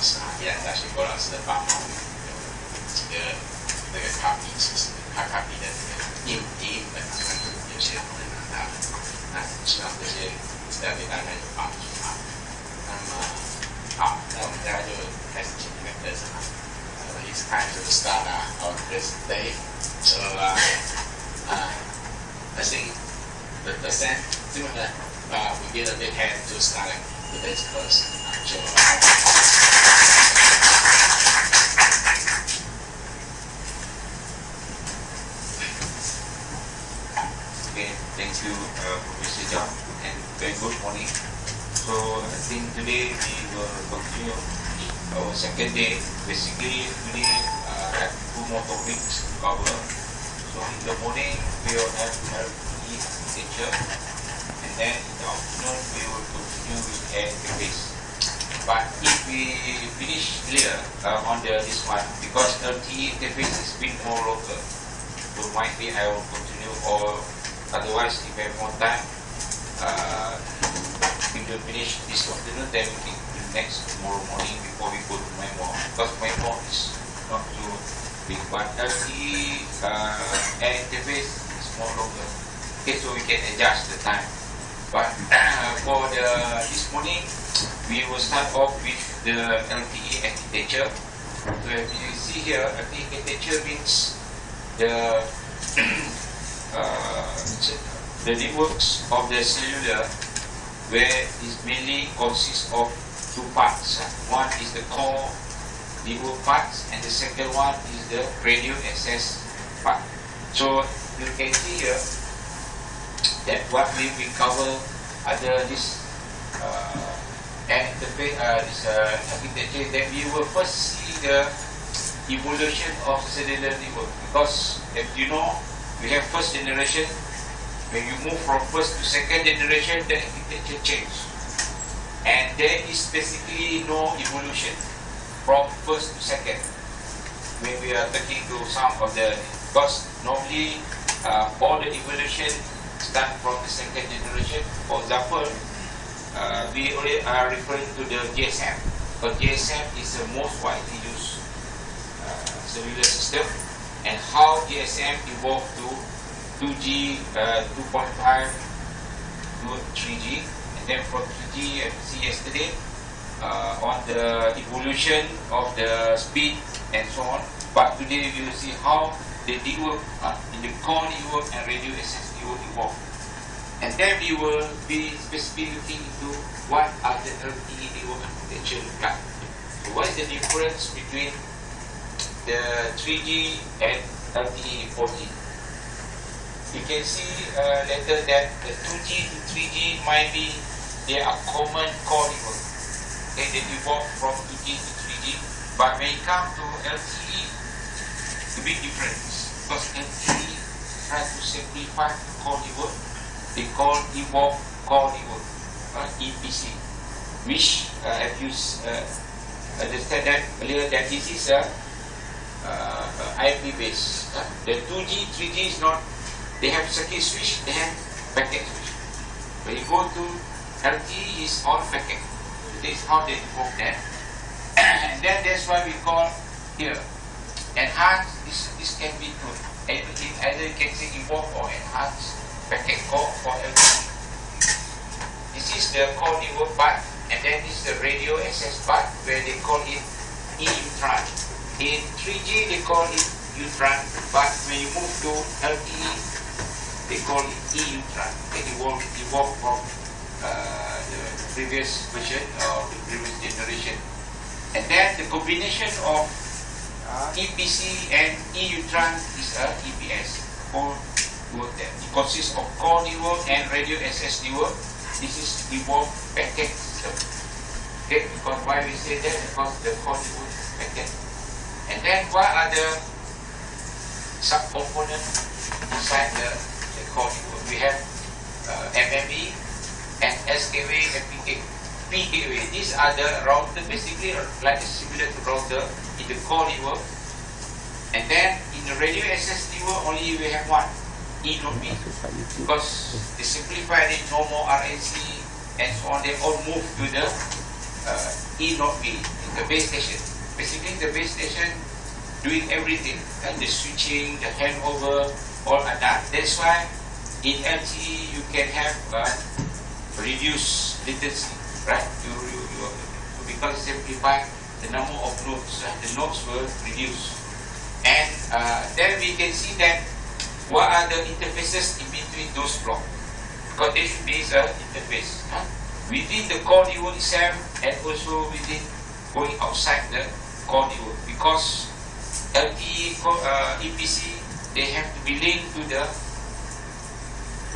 us, yeah, it's actually got us the back on the copy system, copy that new it's time to start on this day. So I think the same similar we get a big hand to start today's course. So okay, thank you Mr. John, and very good morning. So I think today we will continue our second day. Basically we have two more topics to cover. So in the morning we will have e-signature, and then in the afternoon we will continue with air interface. But if we finish clear on this one, because LTE interface is a bit more local, so might be I will continue, or otherwise if I have more time we will finish this afternoon, then we can next tomorrow morning before we go to MIMO, because MIMO is not so big, but LTE air interface is more local. Okay, so we can adjust the time. But for this morning, we will start off with the LTE architecture. So as you see here, LTE architecture means the networks of the cellular, where it mainly consists of two parts. One is the core network part, and the second one is the radio access part. So you can see here that what we cover under this architecture, that we will first see the evolution of cellular network, because if you know, we have first generation. When you move from first to second generation, the architecture changes. And there is basically no evolution from first to second. When we are talking to some of the, because normally all the evolution start from the second generation. For example, we already are referring to the GSM. But GSM is the most widely used cellular system, and how GSM evolved to 2G, 2.5 to 3G. Then from 3G, I see yesterday on the evolution of the speed and so on. But today we will see how the network, in the core network and radio access network evolve. And then we will be specifically looking into what are the LTE network architecture look like. So what is the difference between the 3G and LTE 4G? You can see later that the 2G to 3G might be they are common core network. Okay, they evolve from 2G to 3G, but when it comes to LTE, it's a big difference, because LTE tries to simplify the core network. They call evolved core network, EPC, which if you understand that earlier, that this is IP based. The 2G, 3G is not. They have circuit switch, they have packet switch. When you go to LTE, is all packet. This is how they evolve that. And then that's why we call here enhanced. This can be good. Either you can say evolve or enhanced packet core for LTE. This is the core network part, and then this is the radio access part, where they call it E-UTRAN. In 3G they call it U-Tran, but when you move to LTE, they call it E-UTRAN. It evolved from the previous version or the previous generation. And then the combination of EPC and E-UTRAN is a EPS. It consists of core network and radio access network. This is evolved packet system. Okay, because why we say that? Because the core network is packet. And then what are the subcomponent inside the core network? We have MME and SKW and PKW. These are the router, basically like similar to router in the core network. And then in the radio access network, only we have one, eNodeB, because they simplified it, no more RNC and so on. They all move to the eNodeB. the base station. Basically, the base station doing everything, and the switching, the handover, all are done. That's why in LTE you can have reduced latency, right? Because simplify the number of nodes, the nodes were reduced. And then we can see that what are the interfaces in between those blocks. Because there should be an interface within the core network itself and also within going outside the core network. Because LTE EPC, they have to be linked to the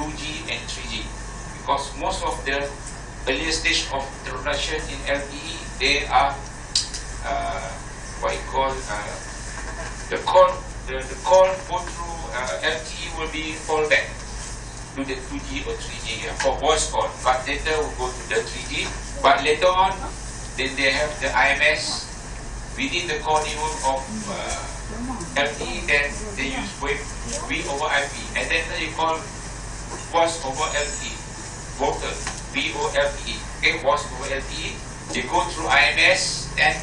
2G and 3G. Because most of the earlier stage of introduction in LTE, they are what you call the call go through LTE will be called back to the 2G or 3G for voice call, but later will go to the 3G. But later on, then they have the IMS within the core network of LTE. Then they use V over IP, and then they call voice over LTE, VOLTE, VOLTE. Okay, voice over LTE. They go through IMS and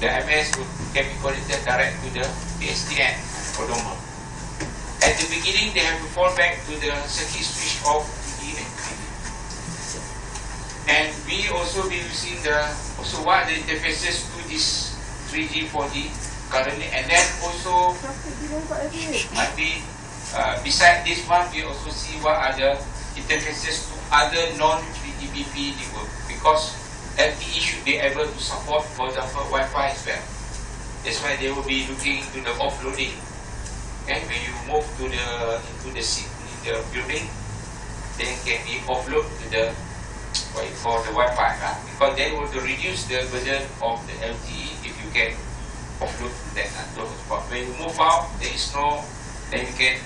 the MS can be connected direct to the PSTN or normal. At the beginning, they have to fall back to the circuit switch of 2G and 3G. And we also be using the also what are the interfaces to this 3G, 4G currently, and then also might be beside this one, we also see what are the interfaces to other non-3GPP network, because LTE should be able to support, for example, Wi-Fi as well. That's why they will be looking into the offloading. Okay, when you move to the into the building, then can be offload to the what you call the Wi-Fi, because they will reduce the burden of the LTE if you can offload that hotspot. When you move out, there is no, then you can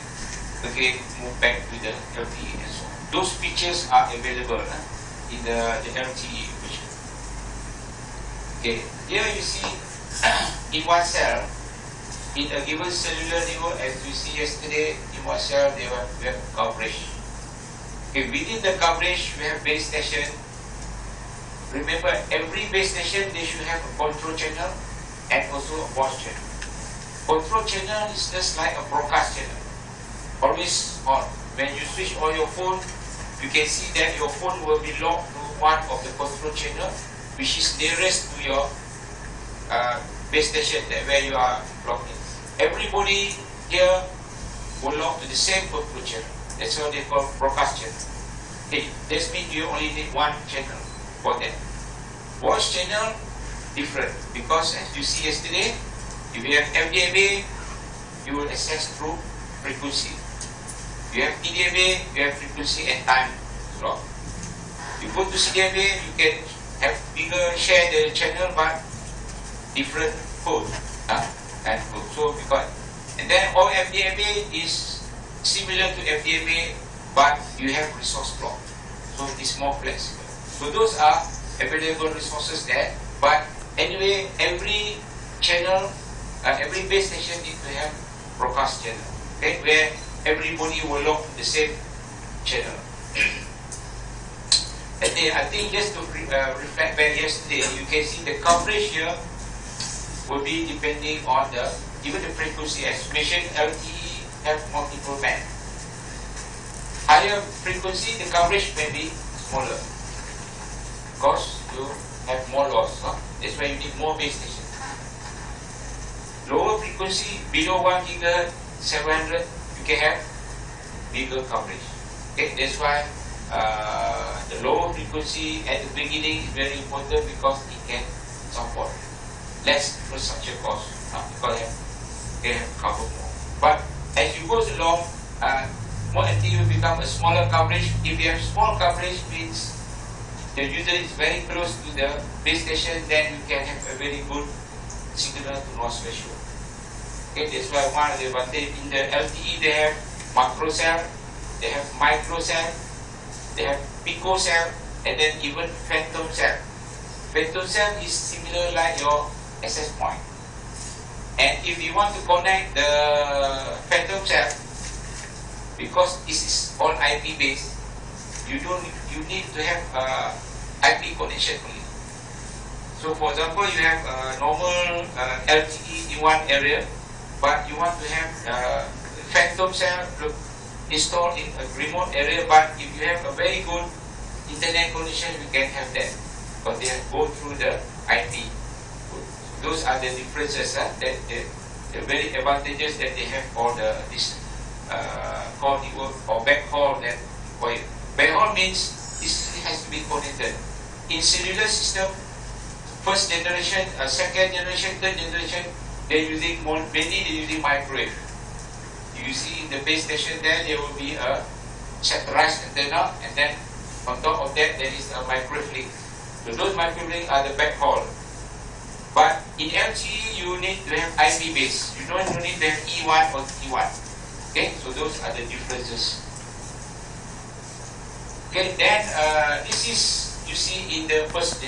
again move back to the LTE and so on. Those features are available in the LTE. Okay. Here you see in one cell, in a given cellular network, as you see yesterday, in one cell they have coverage. Okay, within the coverage we have base station. Remember, every base station they should have a control channel and also a voice channel. Control channel is just like a broadcast channel, always on. When you switch on your phone, you can see that your phone will be locked to one of the control channel, which is nearest to your base station, that where you are blocking. Everybody here will log to the same control channel. That's what they call broadcast channel. Okay, that means you only need one channel for that. Voice channel different, because as you see yesterday, if you have FDMA, you will access through frequency. You have TDMA, you have frequency and time slot. You go to CDMA, you can have bigger share the channel but different code and code. So because and then all FDMA is similar to FDMA, but you have resource block, so it's more flexible. So those are available resources there. But anyway, every channel, every base station needs to have broadcast channel, okay, where everybody will log the same channel. And then I think just to reflect back yesterday, you can see the coverage here will be depending on the even the frequency. As mentioned, LTE have multiple bands. Higher frequency, the coverage may be smaller. Of course, you have more loss. That's why you need more base stations. Lower frequency, below 1 gigahertz, 700, you can have bigger coverage. Okay, that's why. The low frequency at the beginning is very important because it can support less infrastructure cost because they have covered more. But as you go along, more LTE will become a smaller coverage. If you have small coverage, means the user is very close to the base station, then you can have a very good signal to noise ratio. Okay, that's why one of the advantages in the LTE, they have macro cell, they have micro cell, they have pico cell, and then even phantom cell. Phantom cell is similar like your access point. And if you want to connect the phantom cell, because this is all IP based, you need to have IP connection only. So for example, you have a normal LTE in one area, but you want to have phantom cell installed in a remote area, but if you have a very good internet condition, you can have that, but they go through the IP. Those are the differences, that the very advantages that they have for this core network or backhaul that required. Backhaul means this has to be connected. In cellular system, first generation, second generation, third generation, they're using more, mainly they're using microwave. You see in the base station there, there will be a rice antenna, and then on top of that, there is a microwave link. So those microwave links are the backhaul. But in LTE, you need to have IP base. You don't need to have E1 or T1. Okay, so those are the differences. Okay, then this is, you see in the first